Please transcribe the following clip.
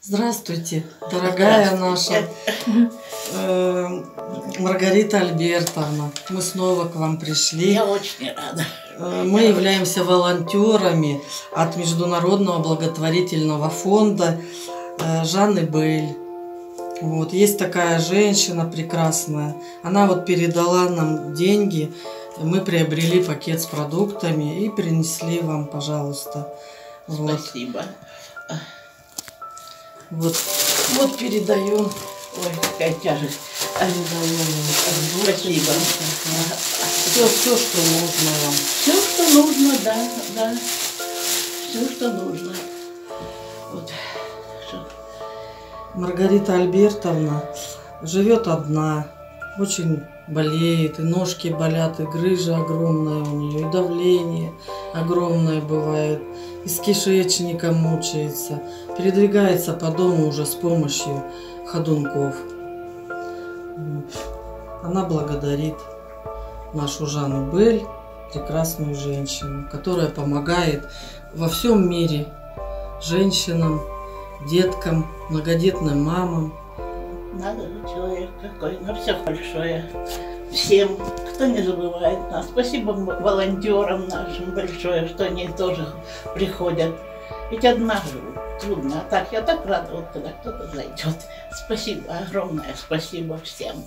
Здравствуйте, дорогая наша Маргарита Альбертовна. Мы снова к вам пришли. Я очень рада. Мы являемся волонтерами от Международного благотворительного фонда Жаннабель. Вот, есть такая женщина прекрасная. Она вот передала нам деньги. Мы приобрели пакет с продуктами и принесли вам, пожалуйста. Вот. Спасибо. Вот передаем. Ой, какая тяжесть. Передаем. Спасибо. Все, что нужно вам. Все, что нужно, да. Все, что нужно. Вот. Маргарита Альбертовна живет одна, очень болеет, и ножки болят, и грыжа огромная у нее, и давление огромное бывает, и с кишечником мучается, передвигается по дому уже с помощью ходунков. Она благодарит нашу Жаннабель, прекрасную женщину, которая помогает во всем мире женщинам, деткам, многодетным мамам. Надо же, человек какой, на все большое. Всем, кто не забывает нас. Спасибо волонтерам нашим большое, что они тоже приходят. Ведь одна живу, трудно. А так я так рада, вот когда кто-то зайдет. Спасибо, огромное спасибо всем.